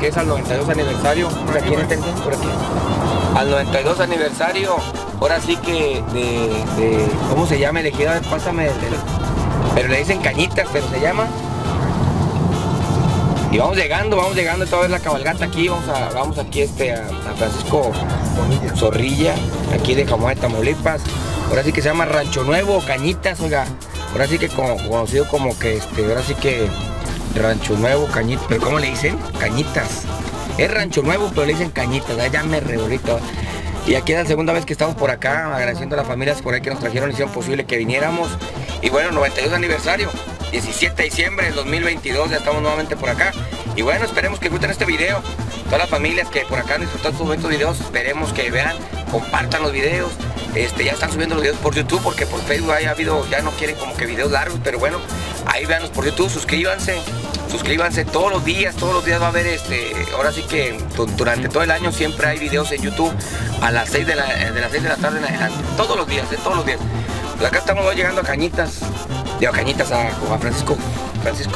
que es al 92 aniversario. ¿Por aquí? Por aquí. Al 92 aniversario, ahora sí que de ¿cómo se llama? Elegida, pásame, pero le dicen Cañitas, pero se llama. Y vamos llegando, esta vez la cabalgata aquí, vamos aquí a Francisco Zorrilla, aquí de Jaumave, Tamaulipas. Ahora sí que se llama Rancho Nuevo, Cañitas, oiga. Ahora sí que conocido como que ahora sí que Rancho Nuevo, Cañitas, pero ¿cómo le dicen? Cañitas. Es Rancho Nuevo, pero le dicen Cañitas, ya me reorito. Y aquí es la segunda vez que estamos por acá, agradeciendo a las familias por ahí que nos trajeron, hicieron posible que viniéramos. Y bueno, 92 aniversario. 17 de diciembre del 2022, ya estamos nuevamente por acá. Y bueno, esperemos que disfruten este video. Todas las familias que por acá han disfrutado estos videos, esperemos que vean, compartan los videos. Ya están subiendo los videos por YouTube, porque por Facebook ha habido, ya no quieren como que videos largos, pero bueno, ahí véanos por YouTube, suscríbanse todos los días va a haber ahora sí que durante todo el año siempre hay videos en YouTube a las 6 de la tarde en adelante, todos los días. Pues acá estamos llegando a Cañitas. Digo, Cañitas a Francisco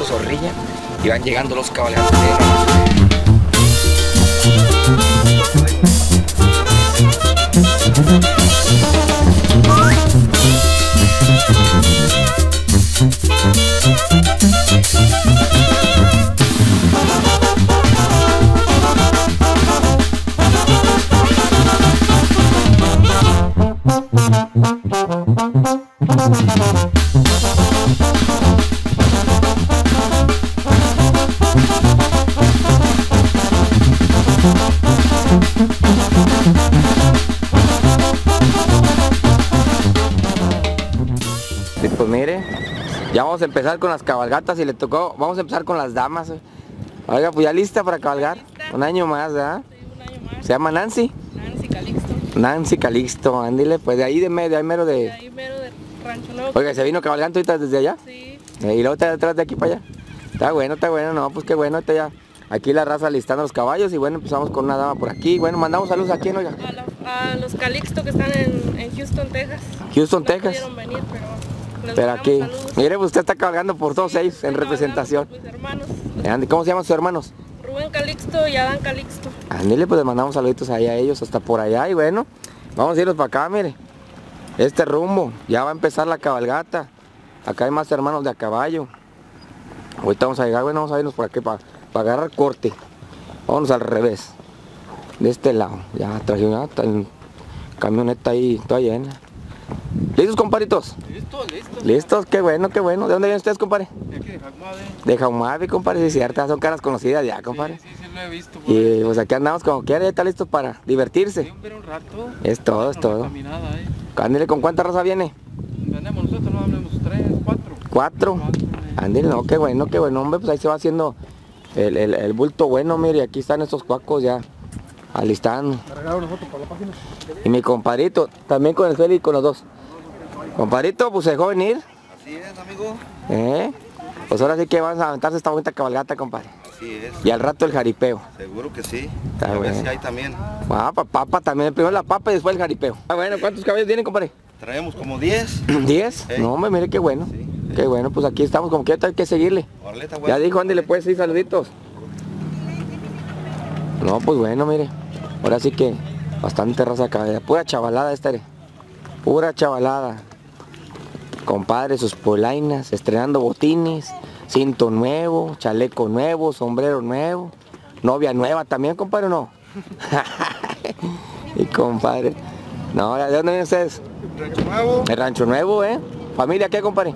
Zorrilla, y van llegando los caballeros. Ya vamos a empezar con las cabalgatas y le tocó, vamos a empezar con las damas. Oiga, pues ya lista para cabalgar. ¿Lista? Un año más, ¿verdad? Sí, un año más. ¿Se llama Nancy? Nancy Calixto. Nancy Calixto, ándile, pues de ahí mero de Rancho Nuevo. Oiga, ¿se vino cabalgando ahorita desde allá? Sí. Y luego está detrás de aquí para allá. Está bueno, no, pues qué bueno, está ya. Aquí la raza listando los caballos y bueno, empezamos con una dama por aquí. Bueno, mandamos saludos a quién, oiga. A los Calixto que están en Houston, Texas. Houston, no Texas. Pudieron venir, pero aquí, saludos. Mire, usted está cabalgando por todos ellos en representación. Mis hermanos. ¿Cómo se llaman sus hermanos? Rubén Calixto y Adán Calixto. Andile, pues le mandamos saluditos ahí a ellos, hasta por allá. Y bueno, vamos a irnos para acá, mire. Este rumbo, ya va a empezar la cabalgata. Acá hay más hermanos de a caballo. Ahorita vamos a llegar, bueno, vamos a irnos por aquí para agarrar corte. Vámonos al revés. De este lado. Ya traje una camioneta ahí toda llena. ¿Listos, compadritos? Listos, qué bueno. ¿De dónde vienen ustedes, compadre? De aquí, de Jaumave. De Jaumave, compadre, sí, cierta, son caras conocidas ya, compadre. Sí, lo he visto. Y ahí, pues aquí andamos como quiera, ya está listos para divertirse. Sí, un rato. Es todo. Caminada, ¿eh? Ándele, ¿con cuánta raza viene? Venemos nosotros, no hablemos, tres, cuatro. ¿Cuatro? Ándele, no, qué bueno, hombre, pues ahí se va haciendo el bulto bueno, mire, aquí están estos cuacos ya. Alistando. Y mi compadrito, también con el Félix, con los dos. Compadrito, pues se dejó venir. Así es, amigo. Pues ahora sí que van a aventarse esta bonita cabalgata, compadre. Así es. Y al rato el jaripeo. Seguro que sí. Está a ver si hay también. Ah, papa también. Primero la papa y después el jaripeo. Ah, bueno, ¿cuántos caballos tienen, compadre? Traemos como 10. ¿10? No, hombre, mire qué bueno. Sí. Qué bueno, pues aquí estamos, como que hay que seguirle. Orleta, bueno, ya dijo, Andy, le puedes decir saluditos. No, pues bueno, mire, ahora sí que bastante raza acá, pura chavalada, compadre, sus polainas, estrenando botines, cinto nuevo, chaleco nuevo, sombrero nuevo, novia nueva también, compadre, ¿o no? Y compadre, no, ¿de dónde vienen ustedes? El Rancho Nuevo, familia, ¿qué, compadre?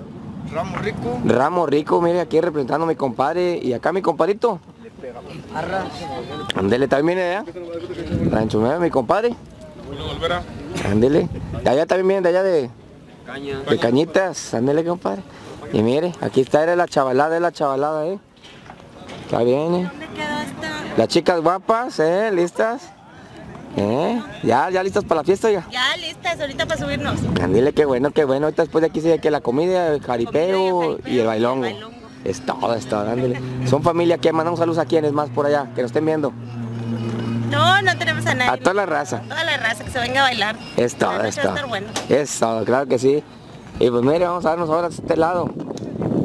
Ramo Rico, mire, aquí representando a mi compadre y acá mi compadrito. Ándele también, Rancho Nuevo, mi compadre. Ándele. De allá también vienen, de allá de Cañitas. Ándele, compadre. Y mire, aquí está, era la chavalada, Está bien, Las chicas guapas, listas. Ya listas para la fiesta, ya. Ya listas, ahorita para subirnos. Ándele, qué bueno. Ahorita después de aquí sigue que la comida, el jaripeo y el bailongo. Es todo, dándole. Son familia que mandamos saludos a quienes más por allá, que nos estén viendo. No tenemos a nadie. A toda la raza. Que se venga a bailar. Es todo. Bueno. Es todo, claro que sí. Y pues mire, vamos a darnos ahora a este lado.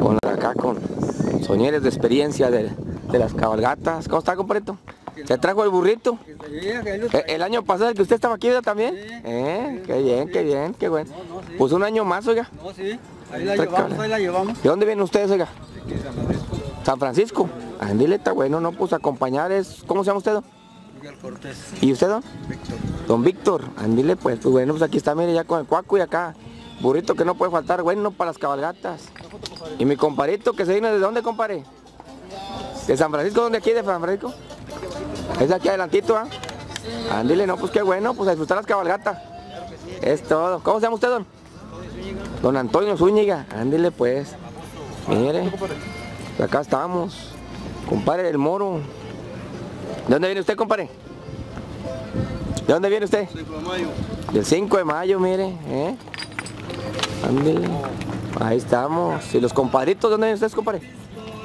Con acá, con soñeres de experiencia de de las cabalgatas. ¿Cómo está, compadrito? ¿Se trajo el burrito? El año pasado, el que usted estaba aquí también. Qué bien, qué bien, qué bueno. Pues un año más, oiga. No, sí, ahí la llevamos, ahí la llevamos. ¿De dónde vienen ustedes, oiga? De San Francisco. ¿San Francisco? Andile, está bueno, no, pues acompañar es... ¿Cómo se llama usted, don? Miguel Cortés. ¿Y usted, don? Víctor. Don Víctor, andile, pues, bueno, pues aquí está, mire, ya con el cuaco y acá. Burrito que no puede faltar, bueno, para las cabalgatas. Y mi comparito que se viene, ¿de dónde, compadre? ¿De San Francisco? ¿Dónde aquí de San Francisco? Es aquí adelantito, ¿ah? Ándile, no, pues qué bueno, pues a disfrutar las cabalgatas. Es todo. ¿Cómo se llama usted, don? Don Antonio Zúñiga. Ándile, pues. Mire, acá estamos. Compadre del Moro. ¿De dónde viene usted, compadre? ¿De dónde viene usted? Del 5 de mayo. Del 5 de mayo, mire. Ándele. Ahí estamos. ¿Y los compadritos? ¿De dónde vienen ustedes, compadre?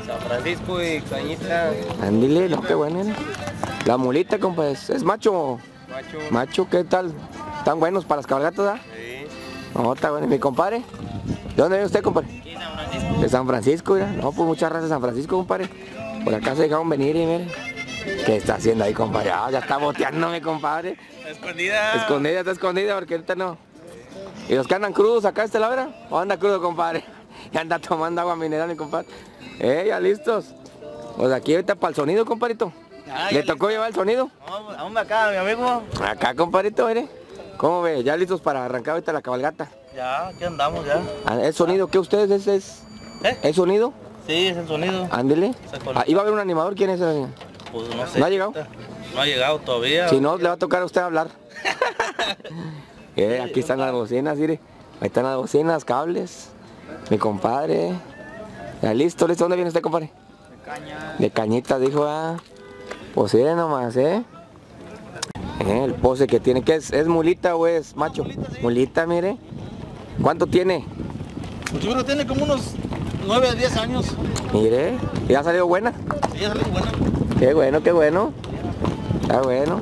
San Francisco y Cañitas. Ándele, no, qué bueno. La mulita, compadre. ¿Es macho? Macho. Macho, ¿qué tal? ¿Están buenos para las cabalgatas, ah? Sí. No, está bueno. ¿Y mi compadre? ¿De dónde viene usted, compadre? De San Francisco. De San Francisco, mira. No, pues muchas gracias, San Francisco, compadre. Por acá se dejaron venir y miren. ¿Qué está haciendo ahí, compadre? Ah, ya está boteándome, compadre. Escondida. Escondida, está escondida porque ahorita no. ¿Y los que andan crudos acá, este la vera? ¿O anda crudo, compadre? Ya anda tomando agua mineral, mi compadre. Ya listos. Pues aquí ahorita para el sonido, compadrito. ¿Le tocó llevar el sonido? Aún acá, mi amigo. Acá, compadrito, mire. ¿Cómo ve? ¿Ya listos para arrancar ahorita la cabalgata? Ya, aquí andamos ya. ¿El sonido qué ustedes es? ¿Es sonido? Sí, es el sonido. Ándele. Ahí va a haber un animador, ¿quién es el animador? Pues no sé. ¿No ha llegado? No ha llegado todavía. Si no, le va a tocar a usted hablar. Aquí están las bocinas, mire. Ahí están las bocinas, cables. Mi compadre. Ya listo, listo. ¿Dónde viene usted, compadre? De Caña. De Cañitas, dijo. Ah. Pues mire nomás, el pose que tiene. ¿Qué es? ¿Es mulita o es macho? Mulita, sí. Mulita, mire. ¿Cuánto tiene? Pues yo creo que tiene como unos 9 a 10 años. Mire. ¿Y ha salido buena? Sí, ha salido buena. Qué bueno, qué bueno. Está bueno.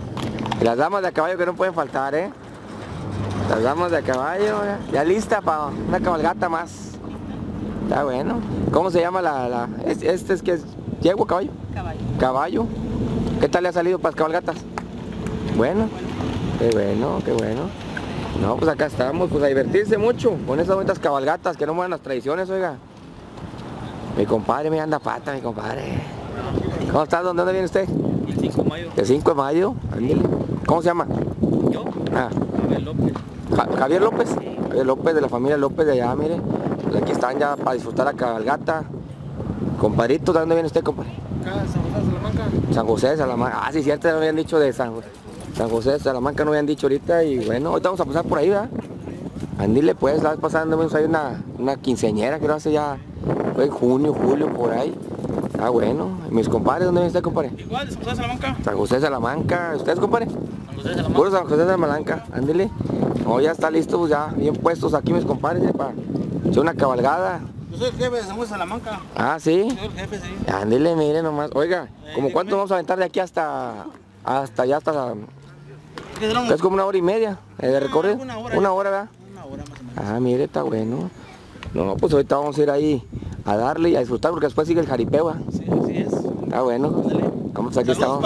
Y las damas de a caballo que no pueden faltar, Las damas de a caballo. Ya lista para una cabalgata más. Está bueno. ¿Cómo se llama la... este es que es... ¿Yegua, caballo? Caballo. Caballo. ¿Qué tal le ha salido para las cabalgatas? Bueno. Qué bueno, qué bueno. No, pues acá estamos, pues a divertirse mucho con esas bonitas cabalgatas que no mueran las tradiciones, oiga. Mi compadre me anda pata, mi compadre. ¿Cómo está? ¿Dónde viene usted? El 5 de mayo. ¿El 5 de mayo? ¿Cómo se llama? Yo. Ah. Javier López. ¿Javier López? Sí. Javier López, de la familia López de allá, mire. Pues aquí están ya para disfrutar la cabalgata. Compadrito, ¿de dónde viene usted, compadre? Acá, San José de Salamanca. San José de Salamanca. Ah, sí, cierto, no habían dicho de San José de Salamanca, no habían dicho ahorita. Y bueno, ahorita vamos a pasar por ahí, ¿verdad? Andile, pues, la vez pasada andamos ahí una quinceañera, creo hace ya, fue en junio, julio, por ahí. Ah, bueno. ¿Y mis compadres, dónde viene usted, compadre? Igual, San José de Salamanca. San José de Salamanca. ¿Ustedes, compadre? San José de Salamanca. Puro San José de Salamanca. Ándele. Oh, ya está listo, pues ya, bien puestos aquí mis compadres, para... Es una cabalgada. Yo soy el jefe de San José de Salamanca. Ah, ¿sí? Yo soy el jefe, sí. Ándele, mire nomás. Oiga, ¿como cuánto vamos a aventar de aquí hasta allá, hasta... Es como una hora y media de recorrido. Una hora, ¿verdad? Una hora más o menos. Ah, mire, está bueno. No, pues ahorita vamos a ir ahí a darle y a disfrutar porque después sigue el jaripeo. Sí, así es. Está bueno. Vamos, aquí estamos.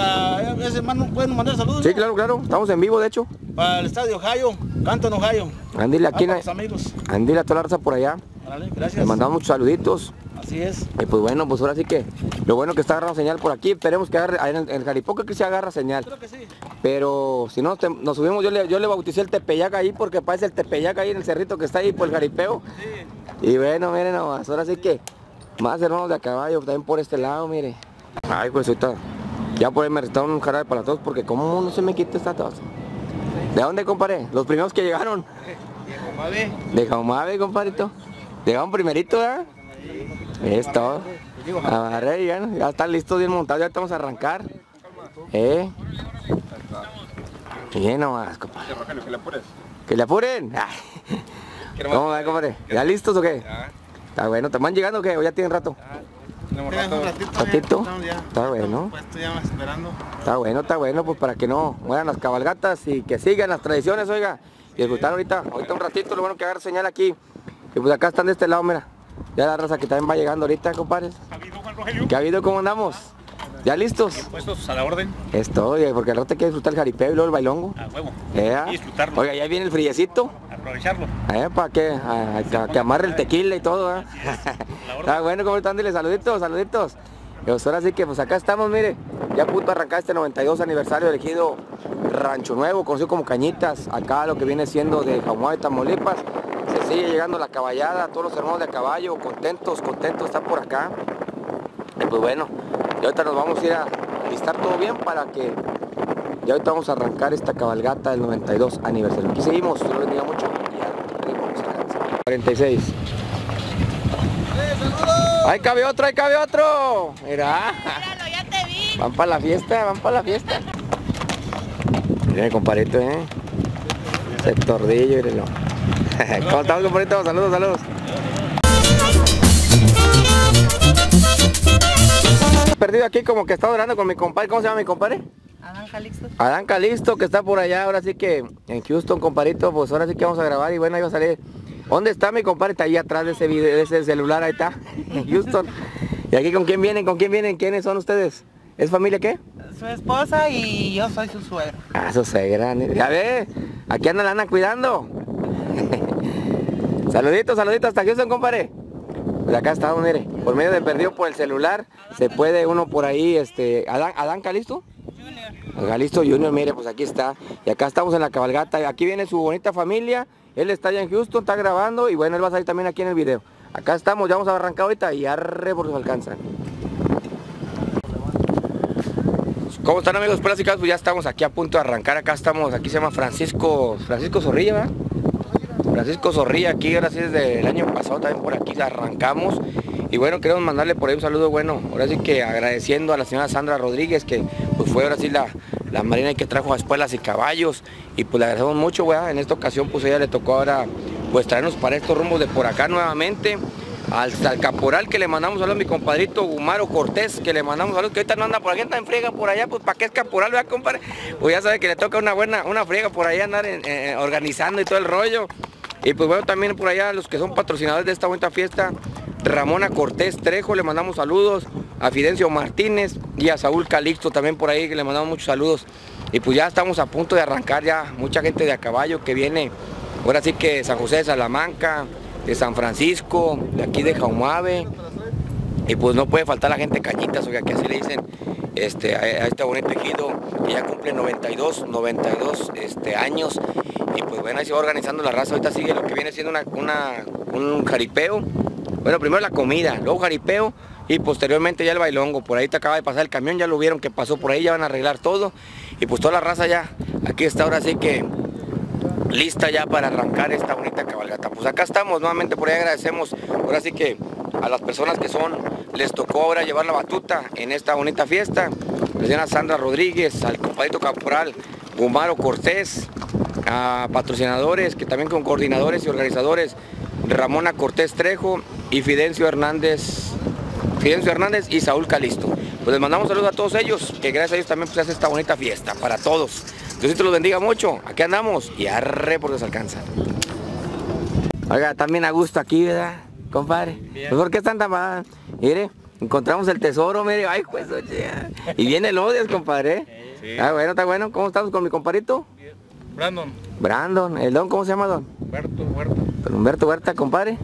¿Pueden mandar saludos? Sí, claro, claro. Estamos en vivo, de hecho. Para el estadio Ohio. Canton, Ohio. Andile aquí a los amigos. Andile a toda la raza por allá. Vale, gracias. Les mandamos muchos saluditos. Así es. Y pues bueno, pues ahora sí que lo bueno que está agarrando señal por aquí. Esperemos que agarre, en el Jaripoca que se agarra señal. Creo que sí. Pero si no, nos subimos, yo le bauticé el Tepeyac ahí porque parece el Tepeyac ahí en el cerrito que está ahí por el jaripeo. Sí. Y bueno, miren nomás, ahora sí que más hermanos de a caballo también por este lado, mire. Ay, pues ahorita ya por ahí me restaron un jarabe para todos porque como no se me quita esta tos. ¿De dónde, compadre? Los primeros que llegaron. De Jaumave. De Jaumave, compadrito. Llegaron primerito, ¿verdad? Es todo. Amarré, ya están listos, bien montados, ya estamos a arrancar. Bien nomás, compadre. Que le apuren. ¿Que le apuren? ¿Cómo va, compadre? ¿Ya listos o qué? Está bueno, ¿te van llegando o qué? ¿O ya tienen rato? ¿Ratito? Está bueno. Está bueno, está bueno, pues para que no mueran las cabalgatas y que sigan las tradiciones, oiga. Y disfrutar ahorita un ratito, lo bueno que agarra señal aquí. Y pues acá están de este lado, mira. Ya la raza que también va llegando ahorita, compadres. ¿Qué ha habido, Juan Rogelio? ¿Qué ha habido? ¿Cómo andamos? ¿Ya listos? Bien puestos, a la orden. Estoy, porque al rato hay que disfrutar el jaripeo y luego el bailongo. A huevo. Y disfrutarlo. Oiga, ya viene el frillecito. Aprovecharlo. Para que, sí, amarre el tequila y todo. Está bueno, ¿cómo están? Dile saluditos, saluditos. Pues ahora sí que pues acá estamos, mire. Ya a punto de arrancar este 92 aniversario del ejido Rancho Nuevo, conocido como Cañitas. Acá lo que viene siendo de Jaumave, Tamaulipas. Se sigue llegando la caballada, todos los hermanos de caballo, contentos, contentos, están por acá. Y pues bueno, y ahorita nos vamos a ir a listar todo bien para que... Y ahorita vamos a arrancar esta cabalgata del 92 aniversario. Aquí seguimos, yo les bendiga mucho. Y a 46. ¡Ahí cabe otro, ahí cabe otro! Mira. Míralo, ya te vi. Van para la fiesta, van para la fiesta. Miren, compadrito, ¿eh? Ese tordillo, mírenlo. ¿Cómo estamos, compadrito? Saludos, saludos. Perdido aquí como que está orando con mi compadre. ¿Cómo se llama mi compadre? Adán Calixto. Adán Calixto, que está por allá, ahora sí que en Houston, compadrito. Pues ahora sí que vamos a grabar y bueno, ahí va a salir. ¿Dónde está mi compadre? Está ahí atrás de ese video, de ese celular, ahí está, en Houston. ¿Y aquí con quién vienen? ¿Con quién vienen? ¿Quiénes son ustedes? ¿Es familia qué? Su esposa y yo soy su suegra. Ah, su suegra. Ya ve, aquí anda la Ana cuidando. Saluditos, saluditos hasta Houston, compadre. Pues acá está, mire, por medio de perdido por el celular, se puede uno por ahí, Adán Calixto. Calixto Junior, mire, pues aquí está. Y acá estamos en la cabalgata. Aquí viene su bonita familia. Él está allá en Houston, está grabando y bueno, él va a salir también aquí en el video. Acá estamos, ya vamos a arrancar ahorita y arre por si alcanzan. ¿Cómo están, amigos plásticos? Pues ya estamos aquí a punto de arrancar. Acá estamos, aquí se llama Francisco Zorrilla, ¿verdad? Francisco Zorrilla, aquí ahora sí desde el año pasado también por aquí arrancamos. Y bueno, queremos mandarle por ahí un saludo, bueno, ahora sí que agradeciendo a la señora Sandra Rodríguez, que pues fue ahora sí la marina que trajo a Espuelas y Caballos. Y pues le agradecemos mucho, weá. En esta ocasión pues ella le tocó ahora pues traernos para estos rumbos de por acá nuevamente. Al caporal que le mandamos saludos, a mi compadrito Gumaro Cortés, que le mandamos saludos, que ahorita no anda por aquí, anda en friega por allá, pues para qué es caporal, ¿verdad, compadre? Pues ya sabe que le toca una friega por allá andar organizando y todo el rollo. Y pues bueno, también por allá los que son patrocinadores de esta bonita fiesta, Ramona Cortés Trejo, le mandamos saludos, a Fidencio Martínez y a Saúl Calixto también por ahí, que le mandamos muchos saludos. Y pues ya estamos a punto de arrancar ya, mucha gente de a caballo que viene, ahora sí que San José de Salamanca, de San Francisco, de aquí de Jaumave. Y pues no puede faltar la gente Cañitas, oiga, que así le dicen a este bonito ejido que ya cumple 92 años. Y pues bueno, ahí se va organizando la raza. Ahorita sigue lo que viene siendo un jaripeo. Bueno, primero la comida, luego jaripeo y posteriormente ya el bailongo. Por ahí te acaba de pasar el camión, ya lo vieron que pasó por ahí, ya van a arreglar todo. Y pues toda la raza ya, aquí está ahora sí que lista ya para arrancar esta bonita cabalgata. Pues acá estamos, nuevamente por ahí agradecemos, ahora sí que a las personas que les tocó ahora llevar la batuta en esta bonita fiesta. La señora Sandra Rodríguez, al compadrito caporal Gumaro Cortés, a patrocinadores que también con coordinadores y organizadores, Ramona Cortés Trejo y Fidencio Hernández y Saúl Calixto. Pues les mandamos saludos a todos ellos, que gracias a ellos también se hace esta bonita fiesta para todos. Diosito los bendiga mucho, aquí andamos y arre porque se alcanza. Oiga, también a gusto aquí, ¿verdad, compadre? Bien. Pues ¿por qué están tan mal? Mire, encontramos el tesoro, mire, ay, pues, oye, y viene el odio, compadre. Sí. Ah, bueno, está bueno, ¿cómo estamos con mi compadrito? Bien. Brandon, el don, ¿cómo se llama, don? Humberto Huerta. Pero Humberto Huerta, compadre.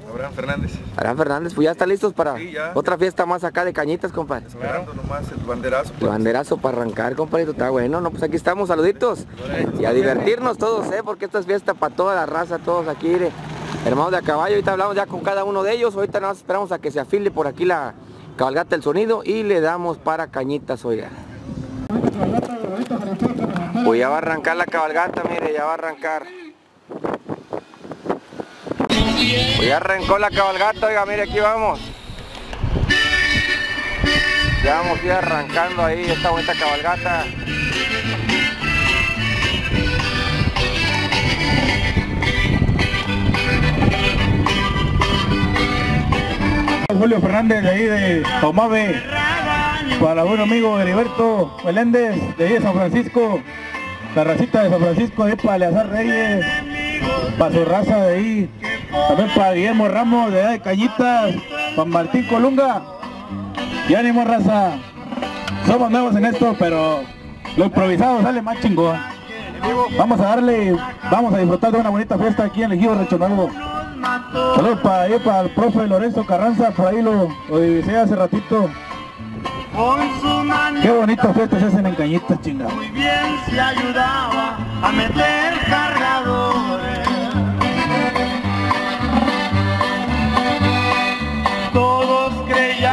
Abraham Fernández, pues ya están listos para otra fiesta más acá de Cañitas, compadre. Esperando nomás el banderazo. El banderazo para arrancar, compadrito, está bueno. No, pues aquí estamos, saluditos. Y a divertirnos todos, porque esta es fiesta para toda la raza, todos aquí, hermanos de a caballo. Ahorita hablamos ya con cada uno de ellos. Ahorita nada más esperamos a que se afile por aquí la cabalgata del sonido y le damos para Cañitas, oiga. Pues ya va a arrancar la cabalgata, mire, ya va a arrancar. Pues ya arrancó la cabalgata, oiga, mire, aquí vamos. Ya vamos a ir arrancando ahí esta bonita cabalgata. Julio Fernández de ahí de Jaumave, para un amigo Heriberto Meléndez de ahí de San Francisco, la racita de San Francisco de ahí para Eleazar Reyes, para su raza de ahí, también para Guillermo Ramos de allá de Cañitas, para Martín Colunga. Y ánimo, raza. somos nuevos en esto, pero lo improvisado sale más chingón. Vamos a darle, vamos a disfrutar de una bonita fiesta aquí en el ejido Rancho Nuevo. Saludos para el profe Lorenzo Carranza, por ahí lo divisé hace ratito. Qué bonitas fiestas se hacen en Cañitas, chingados. Muy bien se ayudaba a meter cargadores. Todos creían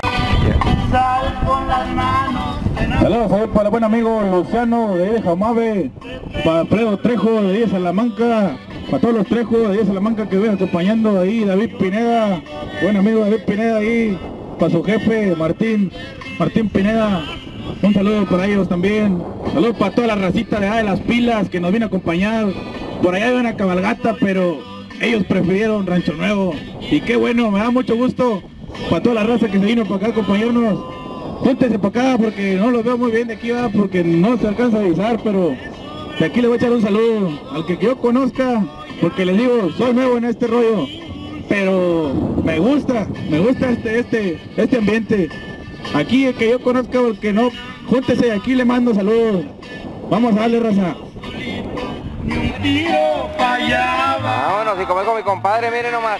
con las manos. Saludos a ver para el buen amigo Luciano de Jaumave, para Alfredo Trejo de Salamanca, para todos los Trejos de Salamanca que ven acompañando ahí, David Pineda, buen amigo David Pineda ahí, para su jefe Martín Pineda, un saludo para ellos también. Saludos para toda la racita de las pilas que nos viene a acompañar. Por allá hay una cabalgata, pero ellos prefirieron Rancho Nuevo. Y qué bueno, me da mucho gusto para toda la raza que se vino para acá a acompañarnos. Júntense para acá porque no los veo muy bien de aquí, ¿verdad? Porque no se alcanza a avisar, pero de aquí les voy a echar un saludo al que yo conozca, porque les digo, soy nuevo en este rollo, pero me gusta este ambiente. Aquí el que yo conozca, porque no, júntese, aquí le mando saludos. Vamos a darle, raza. Vámonos, y como es con mi compadre, mire nomás.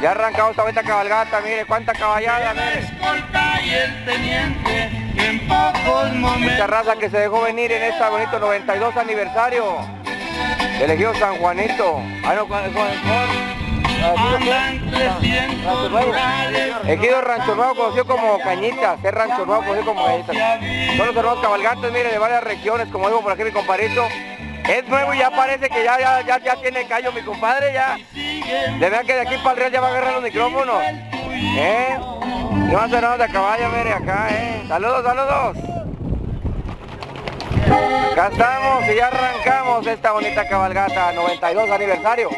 Ya arrancamos esta bonita cabalgata, mire cuánta caballada, mire. Mucha raza que se dejó venir en este bonito 92 aniversario del ejido San Juanito. Ah, no, ejido Rancho Nuevo, conocido como Cañitas, es Rancho Nuevo, conocido como Cañitas. Son los hermanos cabalgantes, mire, de varias regiones, como digo por aquí mi compadrito. Es nuevo y ya parece que ya tiene callo mi compadre, ya. De verdad que de aquí para el real ya va a agarrar los micrófonos. No han sonado de caballo, mire, acá, Saludos, saludos. Acá estamos y ya arrancamos esta bonita cabalgata, 92 aniversario.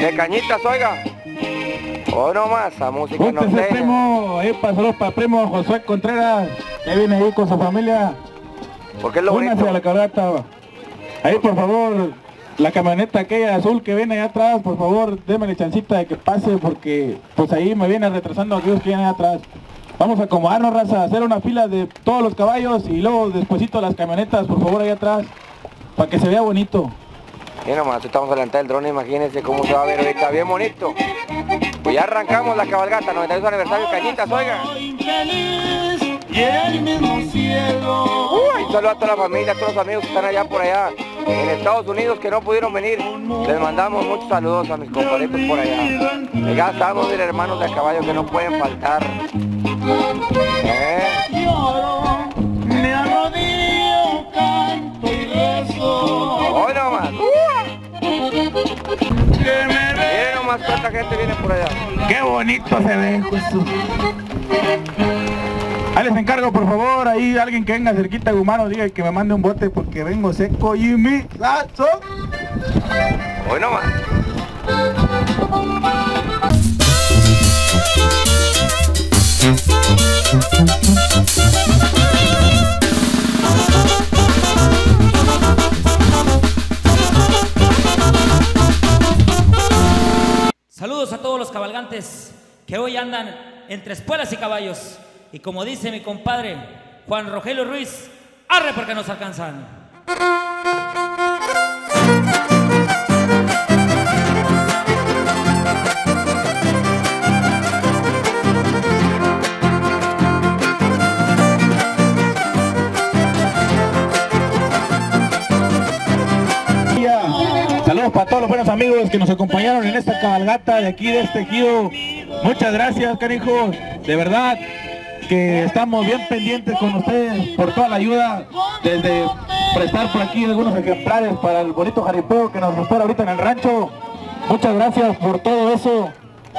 De Cañitas, oiga. O no más, a música norteña. Primo, saludos para primo Josué Contreras, que viene ahí con su familia. Porque es lo bonito. A la cabrata. Ahí por favor, la camioneta aquella azul que viene allá atrás, por favor, déme la chancita de que pase, porque pues ahí me viene retrasando aquellos que vienen allá atrás. Vamos a acomodarnos, raza, a hacer una fila de todos los caballos y luego despuesito las camionetas, por favor, allá atrás, para que se vea bonito. Mira nomás, estamos delante del drone, imagínense cómo se va a ver ahorita, bien bonito. Pues ya arrancamos la cabalgata, 92 aniversario Cañitas, oiga. Un saludo a toda la familia, a todos los amigos que están allá por allá en Estados Unidos que no pudieron venir. Les mandamos muchos saludos a mis compañeros por allá. Y ya estamos, miren, hermanos de caballo que no pueden faltar. Hoy nomás. Miren nomás cuánta gente viene por allá. Qué bonito se ve, Jesús. Ahí les encargo, por favor, ahí alguien que venga cerquita de Gumaro, diga que me mande un bote porque vengo seco y mi lazo. Hoy nomás. Saludos a todos los cabalgantes que hoy andan entre espuelas y caballos. Y como dice mi compadre Juan Rogelio Ruiz, arre porque nos alcanzan. Saludos para todos los buenos amigos que nos acompañaron en esta cabalgata de aquí de este ejido. Muchas gracias, carijos, de verdad. Que estamos bien pendientes con ustedes por toda la ayuda, desde prestar por aquí algunos ejemplares para el bonito jaripeo que nos espera ahorita en el rancho. Muchas gracias por todo eso,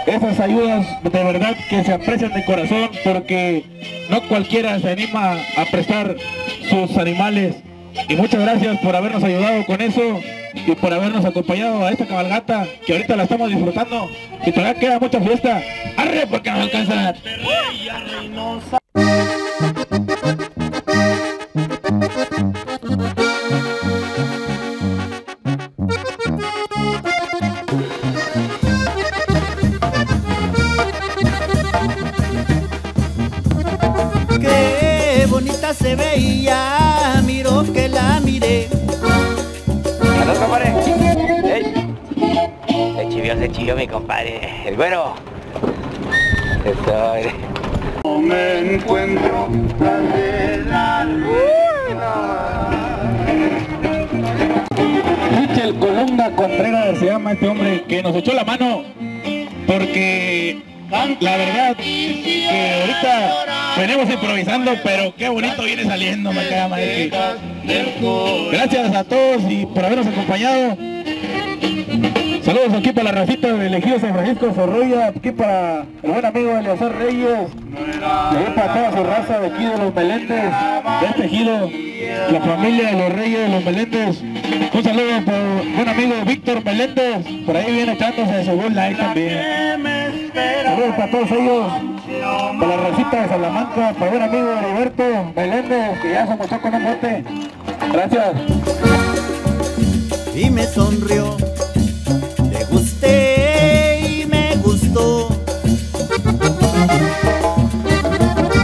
esas ayudas de verdad que se aprecian de corazón, porque no cualquiera se anima a prestar sus animales. Y muchas gracias por habernos ayudado con eso y por habernos acompañado a esta cabalgata que ahorita la estamos disfrutando y todavía queda mucha fiesta. ¡Arre porque nos alcanzan! ¡Qué bonita se me veía, miró que la miré. Salud, compadre. Se chilló mi compadre. El güero. Estoy. No me encuentro tan de la luna. Michel Colunga Contreras se llama este hombre que nos echó la mano, porque la verdad que ahorita venimos improvisando, pero qué bonito viene saliendo. Gracias a todos y por habernos acompañado. Saludos aquí para la racita del ejido San Francisco Zorrilla, aquí para el buen amigo Eleazar Reyes, y ahí para toda su raza de aquí de los Meléndez, de este ejido, la familia de los Reyes de los Meléndez. Un saludo por el buen amigo Víctor Meléndez, por ahí viene echándose su buen like también. Saludos para todos ellos, para la racita de Salamanca, para el buen amigo Heriberto Meléndez, que ya se montó con un bote. Gracias. Y me sonrió.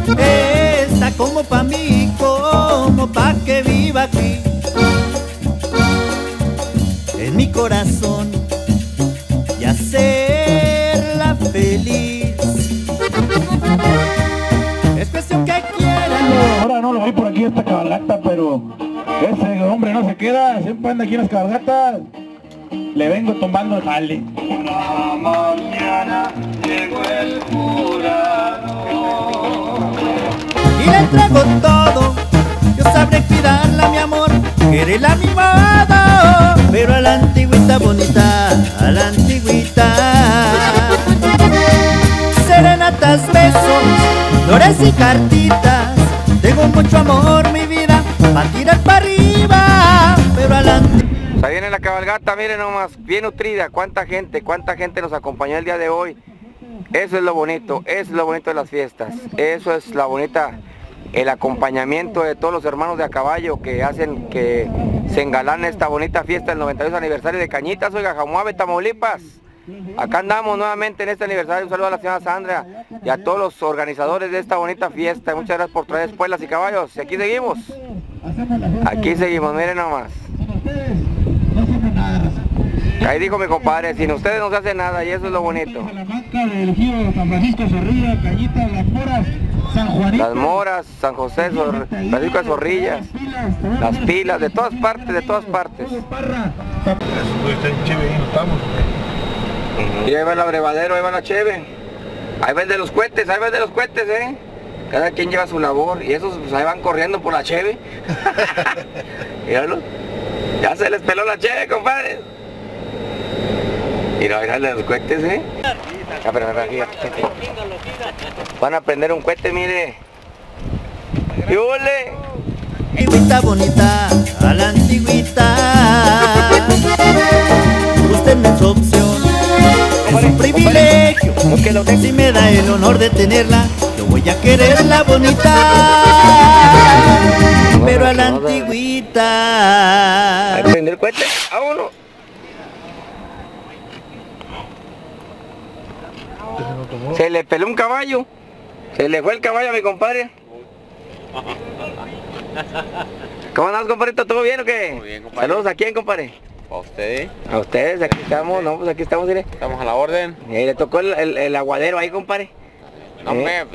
Está como pa' mí, como pa' que viva aquí. En mi corazón y hacerla feliz. Expresión que quiera. Ahora no lo vi por aquí esta cabalgata, pero ese hombre no se queda, siempre anda aquí en las cabalgatas. Le vengo tomando el jale. Una mañana llegó el jurado y le entrego todo. Yo sabré cuidarla, mi amor, que eres la mimada, pero a la antigüita bonita, a la antigüita. Serenatas, besos, flores y cartitas. Tengo mucho amor, mi vida, pa' tirar para arriba, pero a la antigüita. Ahí viene la cabalgata, miren nomás, bien nutrida, cuánta gente nos acompañó el día de hoy. Eso es lo bonito de las fiestas, eso es la bonita, el acompañamiento de todos los hermanos de a caballo que hacen que se engalane esta bonita fiesta del 92 aniversario de Cañitas, oiga, Jaumave, Tamaulipas. Acá andamos nuevamente en este aniversario, un saludo a la señora Sandra y a todos los organizadores de esta bonita fiesta. Muchas gracias por traer espuelas y caballos, y aquí seguimos, miren nomás. Ahí dijo mi compadre, sin ustedes no se hace nada y eso es lo bonito. Las Moras, San José, Francisco de Zorrillas, las Pilas, de todas partes, de todas partes. Y ahí va el abrevadero, ahí va la cheve, ahí va el de los cohetes, ahí va el de los cohetes, Cada quien lleva su labor y esos pues, ahí van corriendo por la cheve. Míralo. Ya se les peló la cheve, compadre. Y no, déjale los cohetes, Van a prender un cohete, mire. ¡Y ole! Antigüita bonita, a la antigüita. Usted no es opción, es un privilegio. Si me da el honor de tenerla, yo voy a quererla bonita. Pero a la antigüita. ¿Hay que prender el cohete? ¡Vámonos! Se le peló un caballo. Se le fue el caballo a mi compadre. ¿Cómo andamos, compadre? ¿Todo bien o qué? Muy bien, compadre. Saludos a quién, compadre. A ustedes. A ustedes, aquí estamos, no, pues aquí estamos, mire. Estamos a la orden. Y le tocó el aguadero ahí, compadre. No, me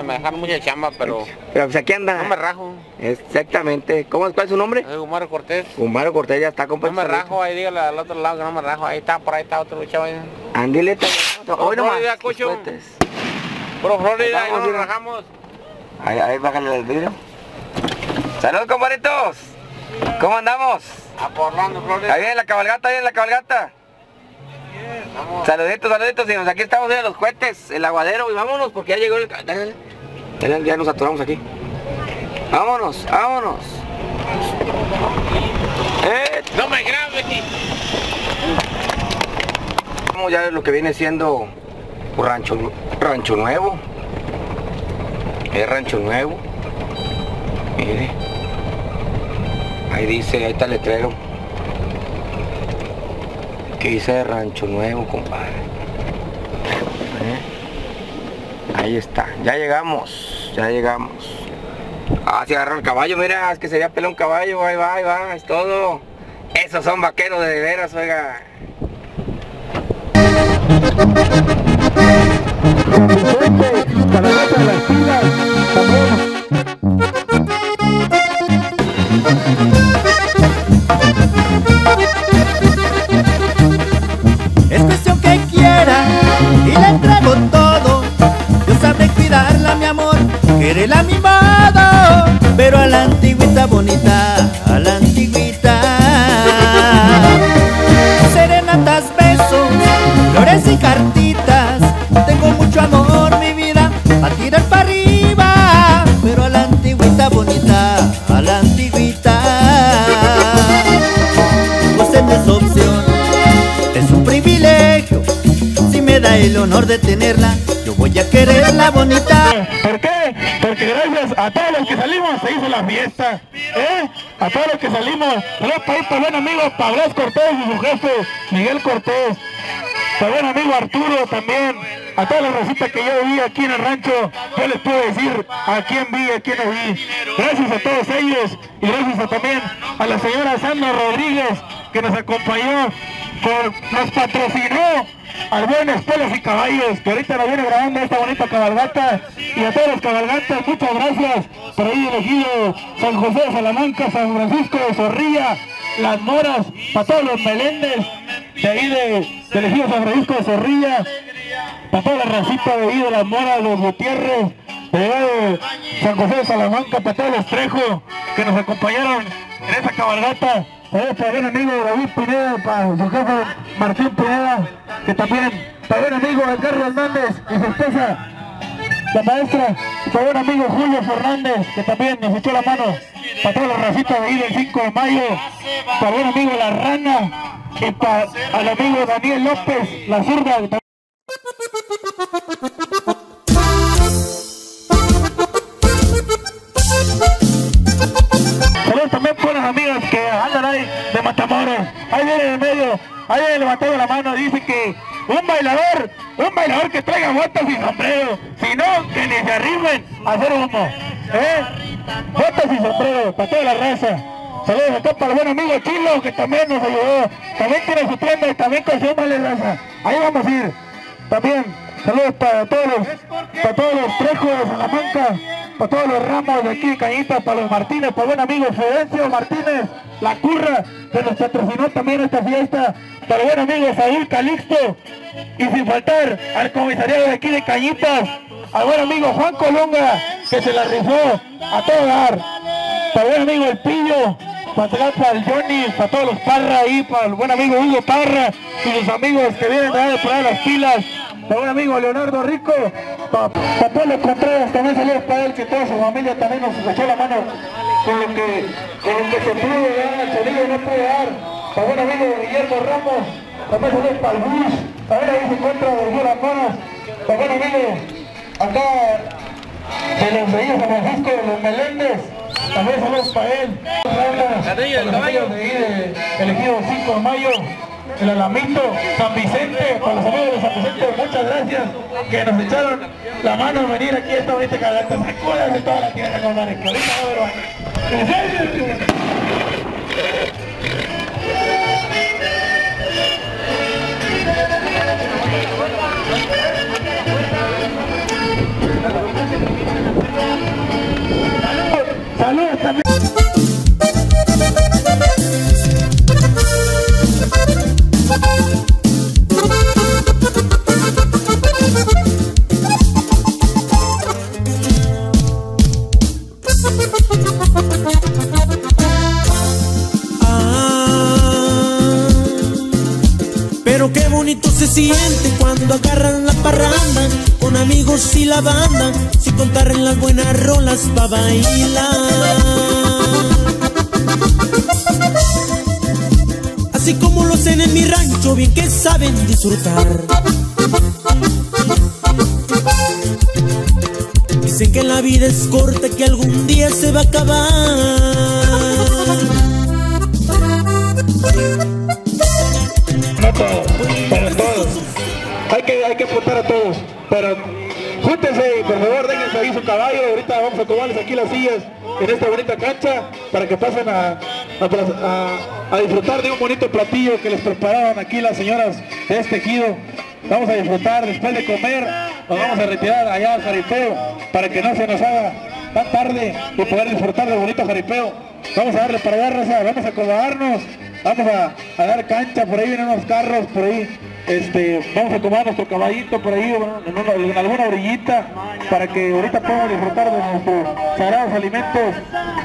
dejaron mucha chamba, pero pues aquí anda. No me rajo. Exactamente. ¿Cuál es su nombre? Es Gumaro Cortés. Gumaro Cortés, ya está, compadre. No me rajo, ahí dígale al otro lado que no me rajo. Ahí está, por ahí está otro luchado. Andile, hoy no más. Por Florida, ahí nos rajamos. Ahí, bájale el vidrio. Saludos, compadritos. ¿Cómo andamos? Aporlando, Florida. Ahí viene la cabalgata, ahí viene la cabalgata. Vamos. Saluditos, saluditos, y aquí estamos en los cohetes, el aguadero, y vámonos porque ya llegó el... Ya nos atoramos aquí. Vámonos, vámonos. No me grabes. Vamos ya lo que viene siendo Rancho Nuevo. Es Rancho Nuevo. Mire. Ahí dice, ahí está el letrero. Que dice Rancho Nuevo, compadre. Ahí está, ya llegamos Ah, se agarró el caballo, mira, es que se había pelado un caballo, ahí va, es todo. Esos son vaqueros de veras, oiga. Es cuestión que quiera y la entrego todo. Yo sabré cuidarla, mi amor, quererla a mi modo, pero a la antigüita bonita, a la antigüita. Serenatas, besos, flores y cartitas. Tengo mucho amor, mi vida, a tirar para arriba, pero a la antigüita bonita, a la antigüita. Usted es opción, es un privilegio. Si me da el honor de tenerla, yo voy a quererla bonita. ¿Por qué? Porque gracias a todos los que salimos se hizo la fiesta, ¿eh? A todos los que salimos. Saludos para ir para buen amigo Abraham Cortés y su jefe Miguel Cortés, para buen amigo Arturo también. A todas las rositas que yo vi aquí en el rancho, yo les puedo decir a quién vi, a quién no vi. Gracias a todos ellos y gracias a, también a la señora Sandra Rodríguez, que nos acompañó, nos patrocinó al buen Espuelas y Caballos, que ahorita nos viene grabando esta bonita cabalgata. Y a todos los cabalgatas, muchas gracias. Por ahí elegido San José de Salamanca, San Francisco de Zorrilla, Las Moras, para todos los Meléndez, de ahí de elegido San Francisco de Zorrilla, para toda la racita de ahí de Las Moras, los Gutiérrez, de San José de Salamanca, para todos los Trejo, que nos acompañaron en esta cabalgata. Para el amigo David Pineda, para su jefe Martín Pineda, que también, para el amigo Edgardo Hernández y su esposa, la maestra, para el amigo Julio Fernández, que también nos echó la mano, para toda la racita de ahí del 5 de mayo, para el amigo La Rana, y para el amigo Daniel López, la zurda. Saludos también por los amigos que andan ahí de Matamoros. Ahí viene en el medio, ahí viene levantando la mano. Dice que un bailador que traiga botas y sombrero, si no, que ni se arrimen a hacer humo, ¿eh? Botas y sombrero para toda la raza. Saludos acá para el buen amigo Chilo, que también nos ayudó, también tiene su tienda y también consúmale, raza. Ahí vamos a ir. También saludos para todos los Trejos de Salamanca, para todos los Ramos de aquí de Cañitas, para los Martínez, para el buen amigo Fidencio Martínez, la Curra, que nos patrocinó también esta fiesta, para el buen amigo Saúl Calixto, y sin faltar al comisariado de aquí de Cañitas, al buen amigo Juan Colunga, que se la rifó a todo dar, para el buen amigo El Pillo, para el Johnny, para todos los Parra ahí, para el buen amigo Hugo Parra y sus amigos que vienen de poner las pilas, para un amigo Leonardo Rico, para Pablo Contreras, también saludos para él, que toda su familia también nos echó la mano con lo que se pudo dar, el sonido no pudo dar, para un amigo Guillermo Ramos, también saludos para el Luis, también ahí se encuentra de las manos, para un amigo acá de los de San Francisco, de los Meléndez, también saludos para él, para los amigos de elegido 5 de mayo, el Alamito, San Vicente, para los amigos de San Vicente, muchas gracias, que nos echaron la mano a venir aquí a esta bonita cabalgata. Sacúdase de toda la tierra, compadre, que ahorita va. Saludos también. Se siente cuando agarran la parranda, con amigos y la banda, sin contar en las buenas rolas pa' bailar. Así como lo hacen en mi rancho, bien que saben disfrutar. Dicen que la vida es corta, que algún día se va a acabar. Para todos, hay que apuntar a todos, pero Júntense, por favor, déjense ahí su caballo. Ahorita vamos a tomarles aquí las sillas en esta bonita cancha para que pasen a disfrutar de un bonito platillo que les prepararon aquí las señoras de este ejido. Vamos a disfrutar, después de comer nos vamos a retirar allá al jaripeo para que no se nos haga tan tarde y poder disfrutar del bonito jaripeo. Vamos a darle para allá, raza, vamos a acomodarnos, vamos a dar cancha. Por ahí vienen unos carros, por ahí vamos a acomodar nuestro caballito por ahí en alguna orillita para que ahorita podamos disfrutar de nuestros sagrados alimentos.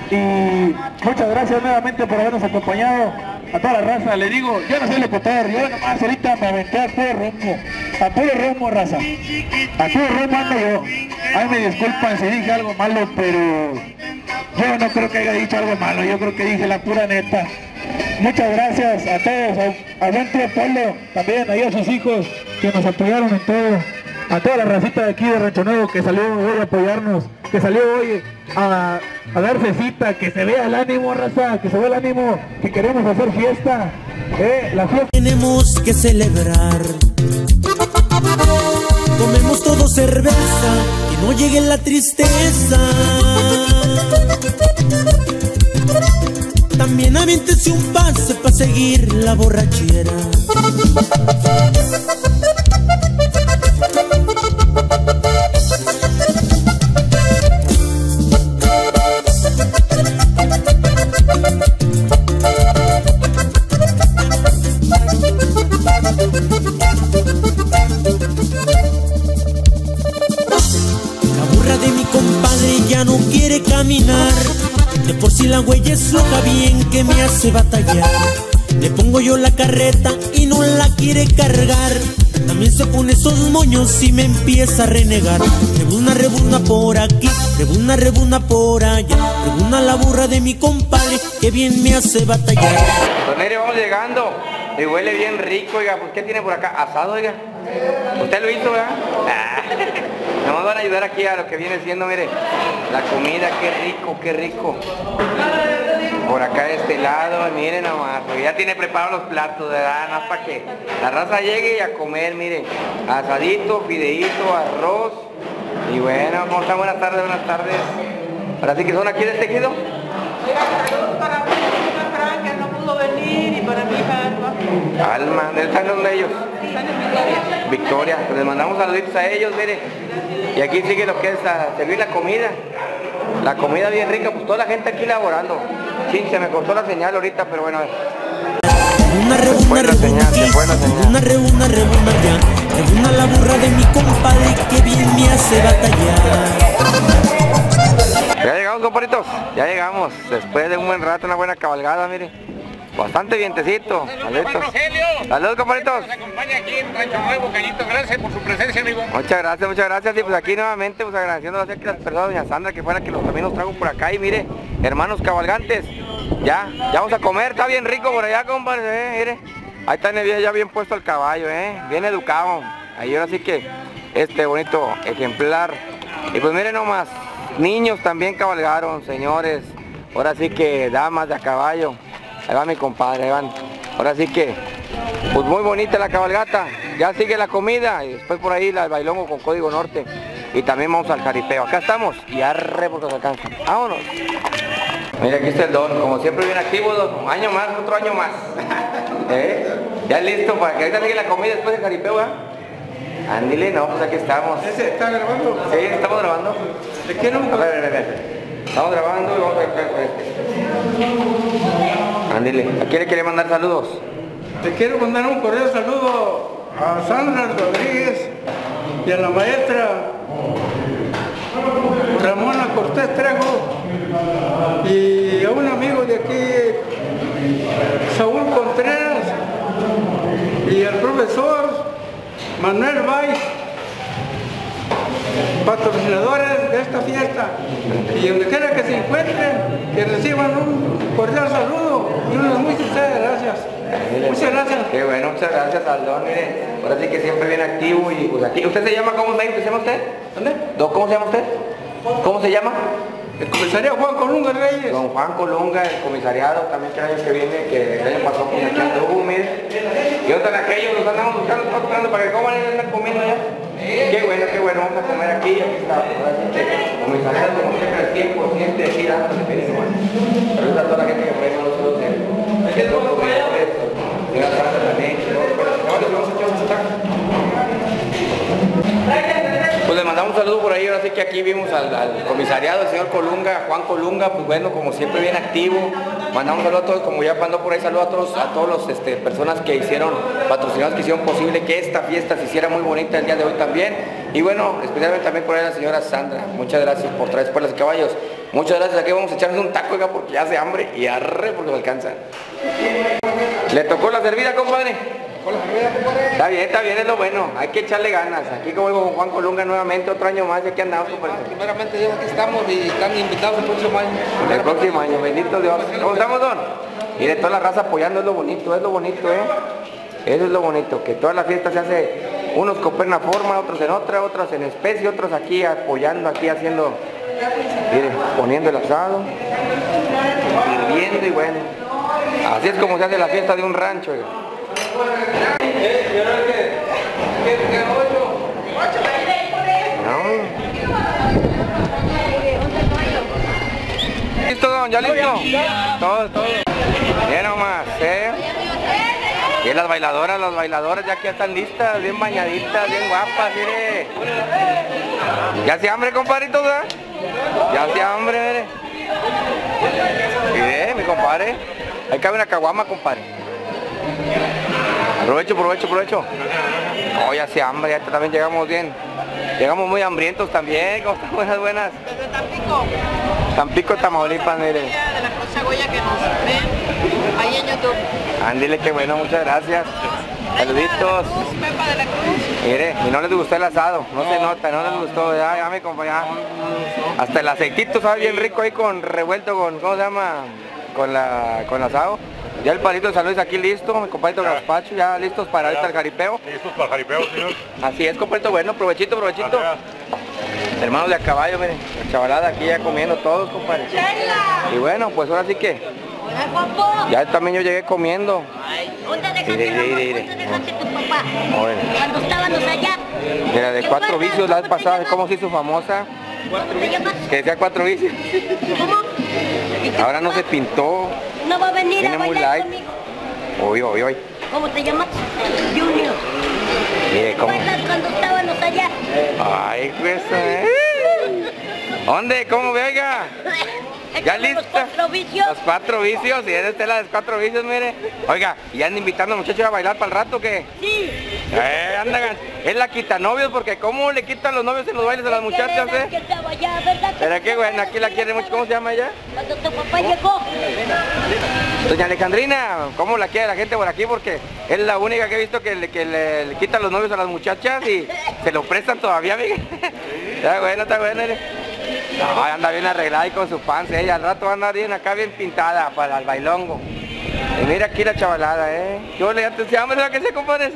Y muchas gracias nuevamente por habernos acompañado a toda la raza. Le digo, yo no soy locutor, yo nomás ahorita me aventé a puro rumbo, raza, a puro rumbo ando yo. Ay, me disculpan si dije algo malo, pero yo no creo que haya dicho algo malo, yo creo que dije la pura neta. Muchas gracias a todos, a buen tío Polo, también ahí a sus hijos que nos apoyaron en todo, a toda la racita de aquí de Rancho Nuevo que salió hoy a apoyarnos, que salió hoy a darse cita, que se vea el ánimo, raza, que se vea el ánimo, que queremos hacer fiesta, la fiesta. Tenemos que celebrar, tomemos todo cerveza, que no llegue la tristeza. También aviéntese un pase para seguir la borrachera. La burra de mi compadre ya no quiere caminar. De por si la huella es loca, bien que me hace batallar. Le pongo yo la carreta y no la quiere cargar. También se pone esos moños y me empieza a renegar. Rebuna por aquí, rebuna por allá. Rebuna la burra de mi compadre que bien me hace batallar. Pues mire, vamos llegando y huele bien rico, oiga. ¿Por qué tiene por acá? Asado, oiga. ¿Usted lo hizo, oiga? Nos van a ayudar aquí a lo que viene siendo, mire, la comida, qué rico, qué rico. Por acá de este lado, miren nomás, ya tiene preparados los platos, ¿verdad? Nada más para que la raza llegue y a comer, miren, asadito, fideíto, arroz. Y bueno, ¿cómo están? Buenas tardes, buenas tardes. Ahora sí que son aquí de este ejido. Alma, ¿dónde están los de ellos? Victoria, pues les mandamos saluditos a ellos, mire. Y aquí sigue lo que es a servir la comida. La comida bien rica, pues toda la gente aquí laborando. Sí, se me cortó la señal ahorita, pero bueno. Una rebuna ya. Rebuna la burra de mi compadre que bien me hace batallar. Ya llegamos, compadritos, ya llegamos. Después de un buen rato, una buena cabalgada, mire. Bastante vientecito. Saludos, compañeros. Nos acompaña aquí en Rancho Nuevo, Cañitas. Gracias por su presencia, amigo. Muchas gracias. Y pues aquí nuevamente, pues agradeciendo a las personas, a doña Sandra, que fuera que los caminos trajo por acá. Y mire, hermanos cabalgantes, ya vamos a comer. Está bien rico por allá, compadre. Mire, ahí está Nevia ya bien puesto el caballo, bien educado. Ahí ahora sí que este bonito ejemplar. Y pues miren nomás, niños también cabalgaron, señores. Ahora sí que damas de a caballo. Ahí va mi compadre, ahí van. Ahora sí que, pues muy bonita la cabalgata. Ya sigue la comida y después por ahí el bailongo con Código Norte. Y también vamos al jaripeo. Acá estamos y arre porque se alcanza. Vámonos. Mira, aquí está el don. Como siempre viene activo, don. Un año más, otro año más. Ya listo para que ahorita sigue la comida después del jaripeo, ¿eh? Ándile, no, pues aquí estamos. ¿Está grabando? Sí, estamos grabando. ¿De qué no? A ver, estamos grabando y vamos a... Andile, ¿a quién le quiere mandar saludos? Te quiero mandar un cordial saludo a Sandra Rodríguez y a la maestra Ramona Cortés Trejo y a un amigo de aquí, Saúl Contreras, y al profesor Manuel Báez, patrocinadores de esta fiesta, y donde quiera que se encuentren, que reciban un cordial saludo y unas muy sinceras gracias. Muchas gracias. Qué bueno, muchas gracias al don, mire, ahora sí que siempre bien activo. Y pues aquí, ¿usted se llama? ¿Cómo se llama usted? ¿Dónde? ¿Cómo se llama usted? ¿Cómo se llama? El comisario Juan Colunga Reyes. Don Juan Colunga, el comisariado también que el año que viene, que el año pasado con aquí anduvo, mire. Y otros aquellos los andamos buscando, para que coman y andan comiendo allá. Qué bueno, qué bueno. pero vamos a comer aquí, aquí está, como instalar como siempre el tiempo, siente decir algo que tiene igual. Pero está toda la gente que por ahí no lo conoce. Es que todo lo que hay por esto, de la trata también, ahora le vamos a echar un saco. Pues le mandamos un saludo por ahí, ahora sí que aquí vimos al comisariado, el señor Colunga, Juan Colunga, pues bueno, como siempre bien activo. Mandamos saludos a todos, como ya mandó por ahí saludos a todos los personas que hicieron, patrocinadores que hicieron posible que esta fiesta se hiciera muy bonita el día de hoy también. Y bueno, especialmente también por ahí a la señora Sandra, muchas gracias por traer Espuelas y Caballos. Muchas gracias, aquí vamos a echarnos un taco, oiga, porque ya hace hambre y arre porque me alcanza. ¿Le tocó la servida, compadre? Está bien, es lo bueno, hay que echarle ganas. Aquí como digo con Juan Colunga nuevamente, otro año más, y aquí andamos. Primeramente Dios, aquí estamos y están invitados el próximo año. El próximo año, bendito Dios. ¿Cómo estamos, don? Y de toda la raza apoyando, es lo bonito, Eso es lo bonito, que toda la fiesta se hace, unos copian una forma, otros en otra, otros en especie, otros aquí apoyando, aquí haciendo, mire, poniendo el asado, hirviendo y bueno. Así es como se hace la fiesta de un rancho, ¿Listo, don? ¿Ya listo? Todo. Bien nomás, Y las bailadoras ya que están listas, bien bañaditas, bien guapas, mire. ¿Ya se hambre, compadrito? Ya se hambre, mire. Mire, mi compadre. Ahí cabe una caguama, compadre. Provecho. Oh, ya hace hambre, ya también llegamos bien. Llegamos muy hambrientos también, ¿cómo están? Buenas. Desde Tampico. Tampico, Tamaulipas, mire. De la Cruz Chagoya que nos ven ahí en YouTube. Ándile, que bueno, muchas gracias. Saluditos. Pepa de la Cruz. Mire, y no les gustó el asado, no se nota, no les gustó, ya me acompañaba. Hasta el aceitito sabe bien rico ahí con revuelto con, ¿cómo se llama? Con asado. Ya el palito de San Luis aquí listo, mi compadrito Gaspacho, ya listos para ahorita el jaripeo. Listos para el jaripeo, señor. Así es, compadrito, bueno, provechito. Hermanos de a caballo, miren, la chavalada aquí ya comiendo todos, compadre. Y bueno, pues ahora sí que. Hola, guapo. Ya también yo llegué comiendo. Ay, ¿dónde dejaste tu papá? Bueno. Cuando estábamos allá. Mira, de cuatro vicios la vez pasada, ¿cómo se hizo famosa? Que decía cuatro vicios. ¿Cómo? Ahora no se pintó. No va a venir. Viene a bailar muy light. Conmigo. Hoy. ¿Cómo te llamas? Junior. Mire, ¿cómo? Cuando estábamos allá. Ay, pues, ¿Dónde? ¿Cómo ve, oiga? ¿Ya lista? Los cuatro vicios. Y esta es la de los cuatro vicios, mire. Oiga, ¿y andan invitando a los muchachos a bailar para el rato qué? Sí. Andan. Es la quitanovios, porque ¿cómo le quitan los novios en los bailes a las muchachas, Pero qué bueno, aquí la quiere mucho. ¿Cómo se llama ella? Cuando tu papá llegó. Doña Alejandrina, ¿cómo la quiere la gente por aquí? Porque es la única que he visto que le quitan los novios a las muchachas y se lo prestan todavía, amiga. Está bueno. No, anda bien arreglada y con su panza, ella al rato anda bien acá bien pintada para el bailongo. Y mira aquí la chavalada, Yo le antes la que se compone,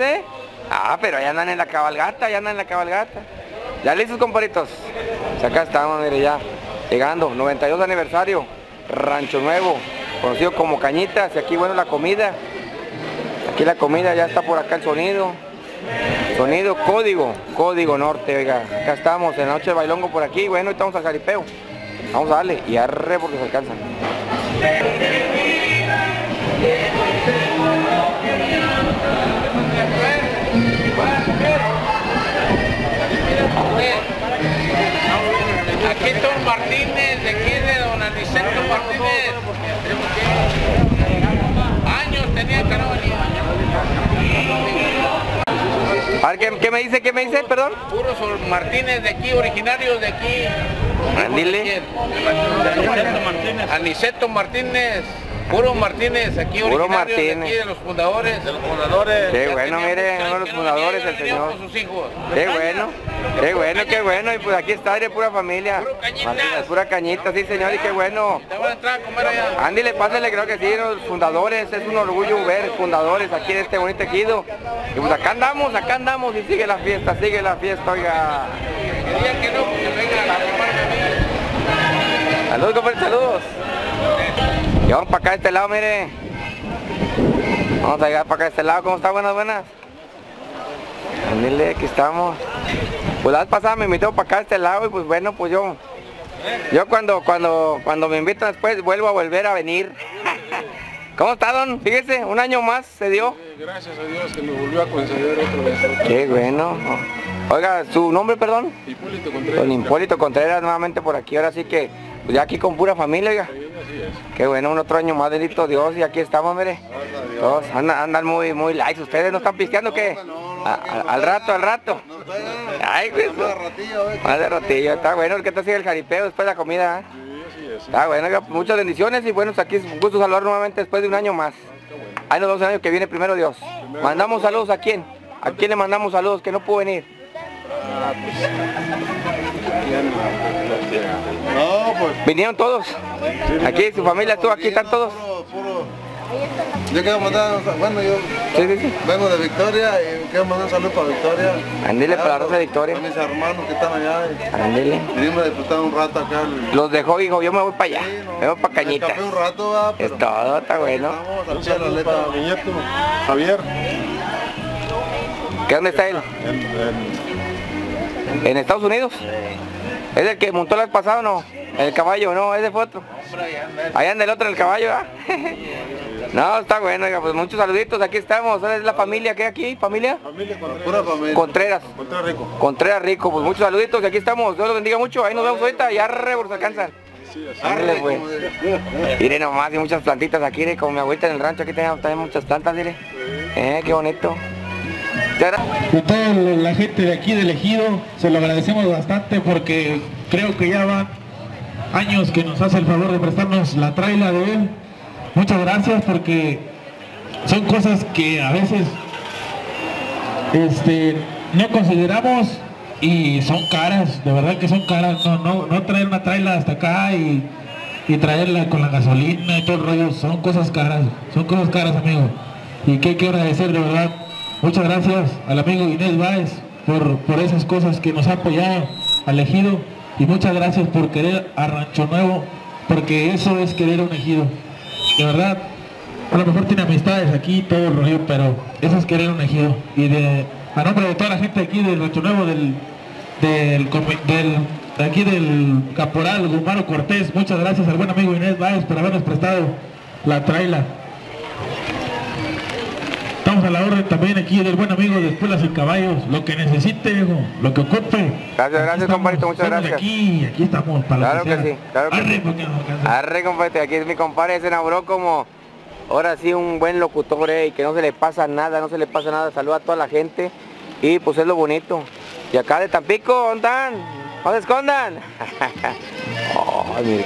pero allá andan en la cabalgata, Ya listos, comparitos. Acá estamos, mire, ya llegando, 92 aniversario, Rancho Nuevo, conocido como Cañitas. Y aquí, bueno, la comida. Aquí la comida, ya está por acá el sonido. Sonido Código Norte, oiga. Acá estamos, en la noche de bailongo por aquí. Bueno, estamos al jaripeo. Vamos a darle y arre porque se alcanzan. Aquí está un Martínez, de aquí de don Aniceto Martínez. Años tenía que no venir. A ver, ¿qué me dice? Perdón. Puros Martínez de aquí, originarios de aquí. Andile. Aniceto Martínez. Puro Martínez, aquí originario de los fundadores. Qué bueno, mire, uno de los fundadores, el señor. Qué bueno. Y pues aquí está, de pura familia. Pura cañita, sí, señor, y qué bueno. Ándile, pásale, creo que sí, los fundadores. Es un orgullo ver fundadores aquí en este bonito ejido. Y pues acá andamos y sigue la fiesta, oiga. Saludos, compadre, saludos. Y vamos para acá de este lado, mire. Vamos a llegar para acá de este lado. ¿Cómo está? Buenas. Ándele, aquí estamos. Pues la vez pasada me invitó para acá a este lado y pues bueno, pues yo cuando me invitan después vuelvo a volver a venir. ¿Cómo está, don? Fíjese, un año más se dio. Sí, gracias a Dios que me volvió a conceder otra vez. Qué bueno. Oiga, ¿su nombre, perdón? Hipólito Contreras. Don Hipólito Contreras nuevamente por aquí, ahora sí que pues ya aquí con pura familia, oiga. Sí, así es. Qué bueno, un otro año más, bendito Dios, y aquí estamos, mire. Todos andan muy likes. ¿Ustedes no están pisteando qué? Al rato. Ay, pues. Más de ratillo, está bueno, el que te sigue el jaripeo después de la comida, ¿eh? Ah, bueno, muchas bendiciones y bueno, aquí es un gusto saludar nuevamente después de un año más. Ahí nos vemos el año que viene, primero Dios. Mandamos saludos a quién. ¿A quién le mandamos saludos que no pudo venir? ¿Vinieron todos? Aquí, su familia, tú, aquí están todos. Yo quiero mandar, bueno, yo vengo de Victoria y quiero mandar un saludo para Victoria. Andele para la Rosa de Victoria. A mis hermanos que están allá. Andele. Venimos a disfrutar un rato acá. Los dejó, hijo, yo me voy para allá. Sí, no, me voy para Cañitas. Un rato, va, pero es todo, está bueno. Vamos a la letra. Javier. ¿Qué dónde está él? ¿En Estados Unidos? ¿Es el que montó la vez pasada o no? El caballo, no, ese fue otro. Allá anda el otro, el caballo, ¿verdad? No, está bueno, pues muchos saluditos, aquí estamos, es la familia que hay aquí, familia. Familia Contreras. Contreras Rico, pues muchos saluditos, aquí estamos, Dios los bendiga mucho, ahí nos vemos ahorita, ya reborsa alcanzan. Ándale, pues. Mire nomás, hay muchas plantitas aquí, como mi abuelita en el rancho, aquí tenemos también muchas plantas, mire. Qué bonito. A toda la gente de aquí del ejido, se lo agradecemos bastante porque creo que ya van años que nos hace el favor de prestarnos la traila de él. Muchas gracias porque son cosas que a veces no consideramos y son caras, de verdad que son caras, no traer una traila hasta acá y traerla con la gasolina y todo el rollo, son cosas caras, amigo. Y que hay que agradecer de verdad, muchas gracias al amigo Inés Báez por esas cosas que nos ha apoyado al ejido y muchas gracias por querer a Rancho Nuevo, porque eso es querer a un ejido. De verdad, a lo mejor tiene amistades aquí, todo el rollo, pero eso es querer un ejido. Y a nombre de toda la gente aquí del Rancho Nuevo, aquí del Caporal Gumaro Cortés, muchas gracias al buen amigo Inés Báez por habernos prestado la traila. Estamos a la orden también aquí del buen amigo de Espuelas y Caballos, lo que necesite, lo que ocupe. Gracias compadrito, muchas gracias. Aquí estamos para claro que sí, claro que arre, sí. Arre compadre, aquí es mi compadre, se enamoró como ahora sí un buen locutor y que no se le pasa nada, saluda a toda la gente y pues es lo bonito. Y acá de Tampico, ¿dónde están? ¡No se escondan! Oh, mire,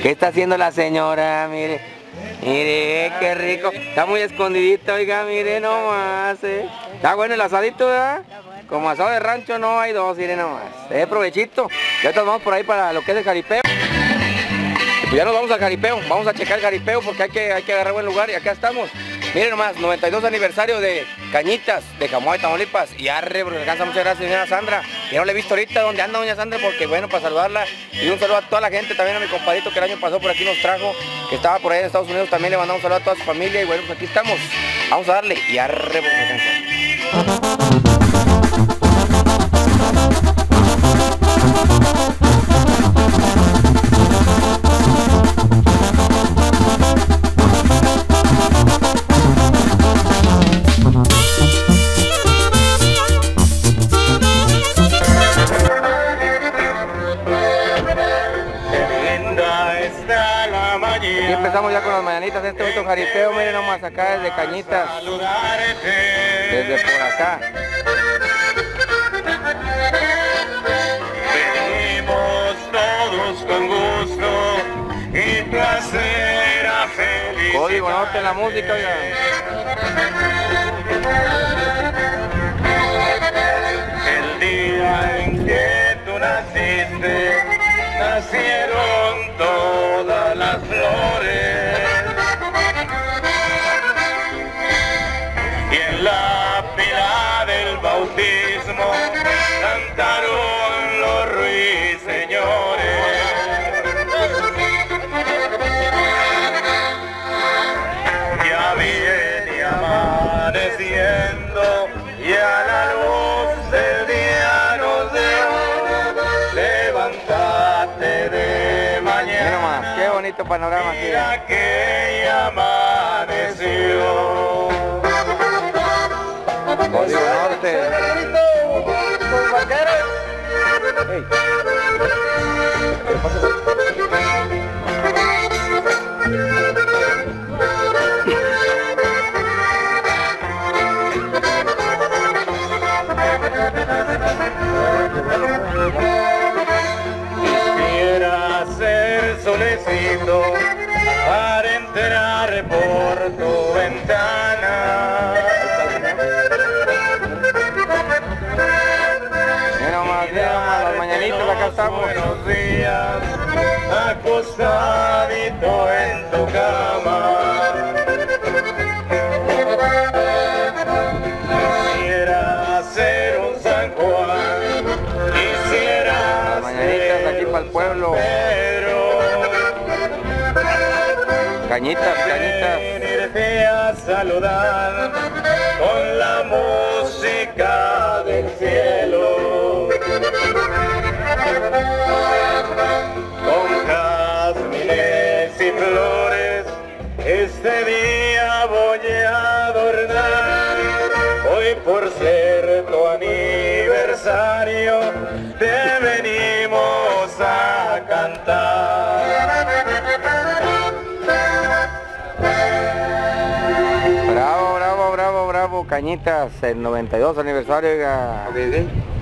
¿qué está haciendo la señora? Mire. Mire, qué rico, está muy escondidito, oiga, mire nomás, Está bueno el asadito, ¿verdad? Como asado de rancho no hay dos, mire nomás. Provechito, ya nos vamos por ahí para lo que es el jaripeo. Pues ya nos vamos al jaripeo, vamos a checar el jaripeo porque hay que agarrar buen lugar y acá estamos. Miren nomás, 92 aniversario de Cañitas, de Jaumave, Tamaulipas. Y arre, porque alcanza, muchas gracias, señora Sandra. Que no le he visto ahorita dónde anda doña Sandra, porque bueno, para saludarla. Y un saludo a toda la gente, también a mi compadrito que el año pasado por aquí nos trajo, que estaba por ahí en Estados Unidos, también le mandamos un saludo a toda su familia. Y bueno, pues aquí estamos. Vamos a darle. Y arre, porque alcanza. Estamos ya con las mañanitas, este bonito jaripeo, miren nomás acá desde Cañitas, desde por acá. Venimos todos con gusto y placer a felicitar. Código Norte en la música, oigan. El día en que tú naciste, nacieron todas las flores. Cantaron los ruiseñores. Ya viene amaneciendo y a la luz bonito panorama aquí. Mira que amaneció. Código Norte. Los vaqueros. Hey. ¿Qué pasa? Quisiera ser solecito para entrar por tu ventana. Mira más, los mañanitos, acá estamos. Buenos días, acostadito en tu cama. Al pueblo. Cañitas, Cañitas. Venirte a saludar con la música del cielo, con jazmines y flores. Este día voy a adornar, hoy por ser tu aniversario te venimos a cantar. Bravo, bravo, bravo, bravo, Cañitas, el 92 aniversario, oiga. Okay, okay.